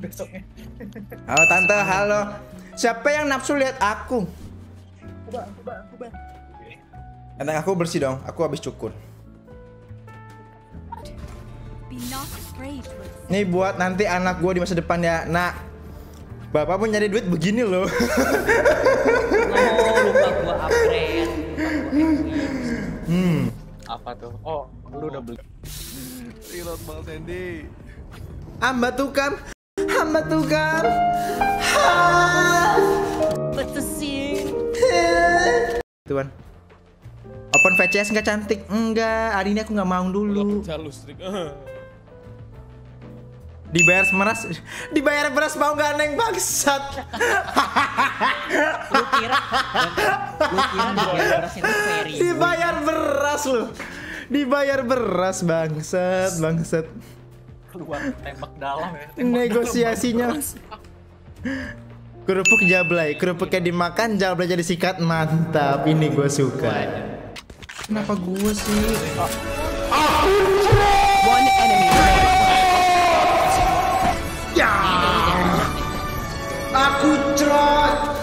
Besoknya. Halo tante, halo. Siapa yang nafsu lihat aku? Aku bang. Tante, aku bersih dong. Aku habis cukur. Nih buat nanti anak gue di masa depan ya, nak. Bapak pun nyari duit begini loh. Oh, lupa gue upgrade. Apa tuh? Oh, lu udah beli. Reload Bang Cendy. Hamba tukam. Petesin. Tuan. Open VCS nggak cantik? Enggak, hari ini aku nggak mau dulu. Dibayar beras mau nggak, neng, bangsat. Lu kira dibayar beras itu seri? Dibayar beras lu. Dibayar beras, bangsat. Keluar tembak dalam ya. Negosiasinya kerupuk jablay, kerupuknya dimakan, jablay jadi sikat, mantap. Ini gue suka. Kenapa gue sih? One enemy. Ya. Aku cerot.